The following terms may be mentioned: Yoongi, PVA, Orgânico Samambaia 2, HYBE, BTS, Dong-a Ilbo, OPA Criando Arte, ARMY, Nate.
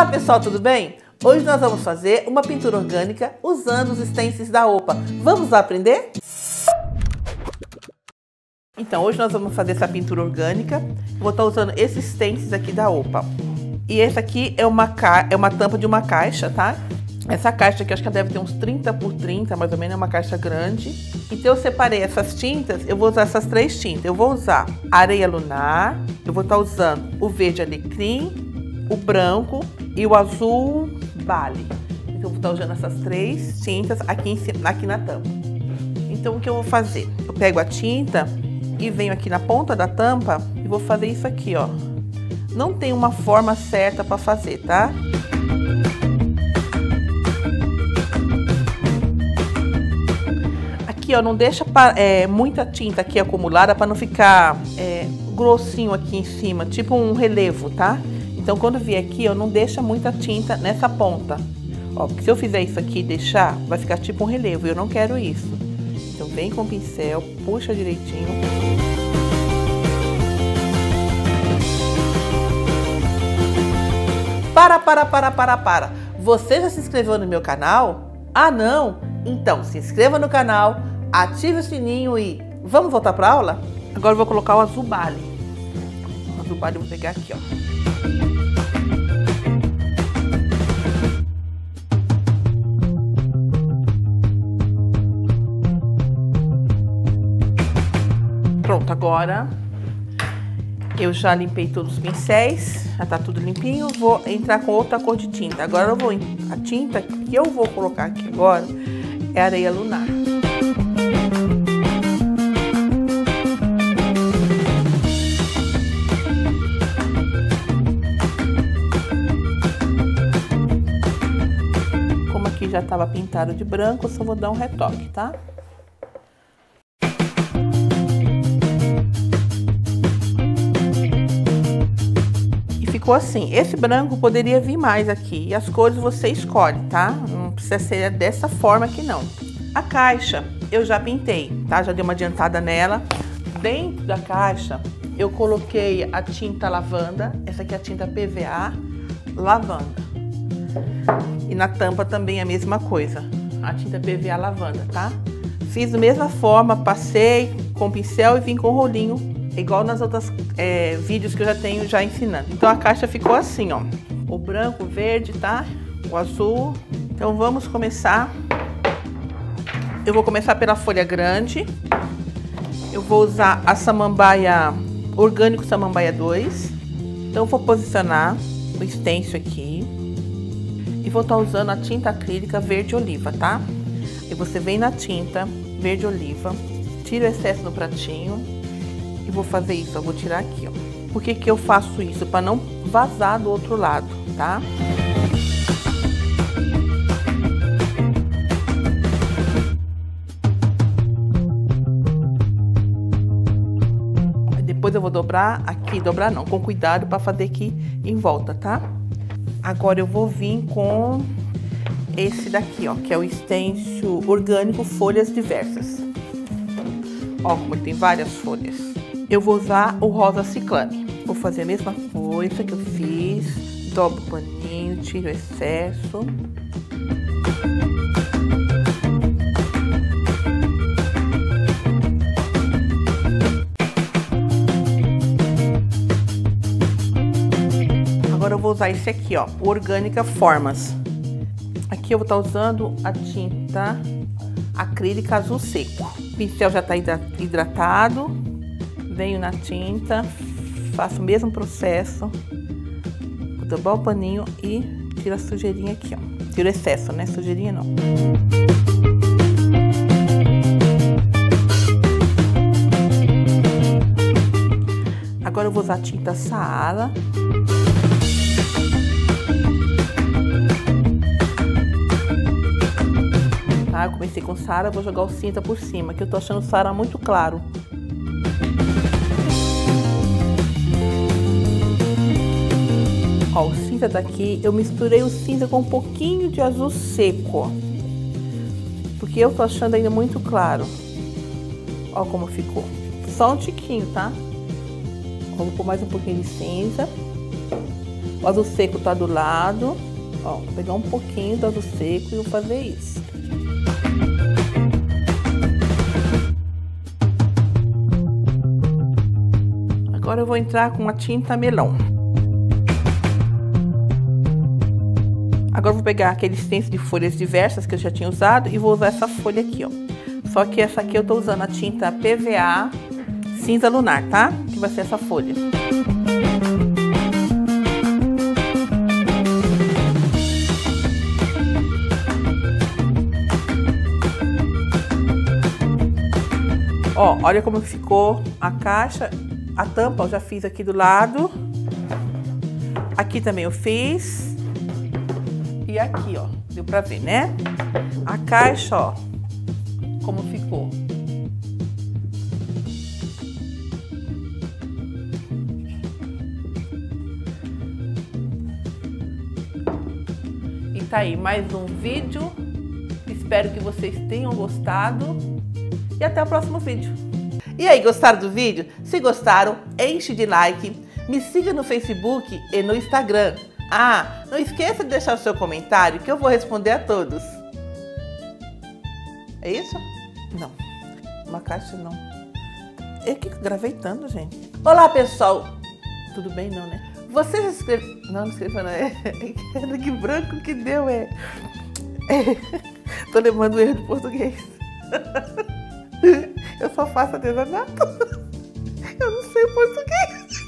Olá pessoal, tudo bem? Hoje nós vamos fazer uma pintura orgânica usando os stencils da OPA. Vamos lá aprender? Então hoje nós vamos fazer essa pintura orgânica. Vou estar usando esses stencils aqui da OPA. E essa aqui é uma tampa de uma caixa, tá? Essa caixa aqui, acho que ela deve ter uns 30 por 30, mais ou menos, é uma caixa grande. Então eu separei essas tintas, eu vou usar essas três tintas. Eu vou usar areia lunar, eu vou estar usando o verde alecrim, o branco e o azul bale. Então eu vou estar usando essas três tintas aqui, aqui na tampa. Então o que eu vou fazer? Eu pego a tinta e venho aqui na ponta da tampa e vou fazer isso aqui, ó. Não tem uma forma certa para fazer, tá? Aqui, ó, não deixa muita tinta aqui acumulada para não ficar grossinho aqui em cima, tipo um relevo, tá? Então, quando vier aqui, ó, não deixa muita tinta nessa ponta. Ó, porque se eu fizer isso aqui e deixar, vai ficar tipo um relevo e eu não quero isso. Então, vem com o pincel, puxa direitinho. Para! Você já se inscreveu no meu canal? Ah, não? Então se inscreva no canal, ative o sininho e vamos voltar para aula? Agora eu vou colocar o azul bale. O azul bale eu vou pegar aqui, ó. Pronto, agora eu já limpei todos os pincéis, já tá tudo limpinho. Vou entrar com outra cor de tinta. Agora eu vou, a tinta que eu vou colocar aqui agora é areia lunar. Como aqui já estava pintado de branco, eu só vou dar um retoque, tá? Ficou assim. Esse branco poderia vir mais aqui e as cores você escolhe, tá? Não precisa ser dessa forma aqui não. A caixa eu já pintei, tá? Já dei uma adiantada nela. Dentro da caixa eu coloquei a tinta lavanda, essa aqui é a tinta PVA lavanda. E na tampa também a mesma coisa, a tinta PVA lavanda, tá? Fiz da mesma forma, passei com pincel e vim com rolinho. Igual nas outras vídeos que eu já tenho já ensinando. Então a caixa ficou assim, ó. O branco, o verde, tá? O azul. Então vamos começar. Eu vou começar pela folha grande. Eu vou usar a samambaia, Orgânico Samambaia 2. Então eu vou posicionar o stencil aqui. E vou estar usando a tinta acrílica verde oliva, tá? E você vem na tinta verde oliva, tira o excesso no pratinho. E vou fazer isso, eu vou tirar aqui, ó. Por que que eu faço isso? Para não vazar do outro lado, tá? Depois eu vou dobrar aqui, dobrar não, com cuidado para fazer aqui em volta, tá? Agora eu vou vir com esse daqui, ó, que é o stencil orgânico folhas diversas. Ó, como ele tem várias folhas. Eu vou usar o rosa ciclame. Vou fazer a mesma coisa que eu fiz. Dobro o paninho, tiro o excesso. Agora eu vou usar esse aqui, ó. O Orgânica Formas. Aqui eu vou estar usando a tinta acrílica azul seco. O pincel já está hidratado. Venho na tinta, faço o mesmo processo, vou dobrar o paninho e tiro a sujeirinha aqui, ó. Tiro o excesso, né? Sujeirinha não. Agora eu vou usar a tinta Saara. Tá, eu comecei com Saara, vou jogar o cinta por cima, que eu tô achando o Saara muito claro. Ó, o cinza daqui, eu misturei o cinza com um pouquinho de azul seco, ó, porque eu tô achando ainda muito claro. Ó como ficou. Só um tiquinho, tá? Vou pôr mais um pouquinho de cinza. O azul seco tá do lado, ó, vou pegar um pouquinho do azul seco e vou fazer isso. Agora eu vou entrar com a tinta melão. Agora eu vou pegar aquele stencil de folhas diversas que eu já tinha usado e vou usar essa folha aqui, ó. Só que essa aqui eu tô usando a tinta PVA cinza lunar, tá? Que vai ser essa folha. Ó, olha como ficou a caixa. A tampa eu já fiz aqui do lado. Aqui também eu fiz. E aqui, ó, deu pra ver, né? A caixa, ó, como ficou. E tá aí mais um vídeo. Espero que vocês tenham gostado. E até o próximo vídeo. E aí, gostaram do vídeo? Se gostaram, enche de like. Me siga no Facebook e no Instagram. Ah, não esqueça de deixar o seu comentário que eu vou responder a todos. É isso? Não, uma caixa não. Eu que gravei tanto, gente. Olá, pessoal. Tudo bem, não, né? Você já se inscreveu... Não, não escreveu, não. Que branco que deu, é. Tô lembrando o erro de português. Eu só faço artesanato. Eu não sei o português.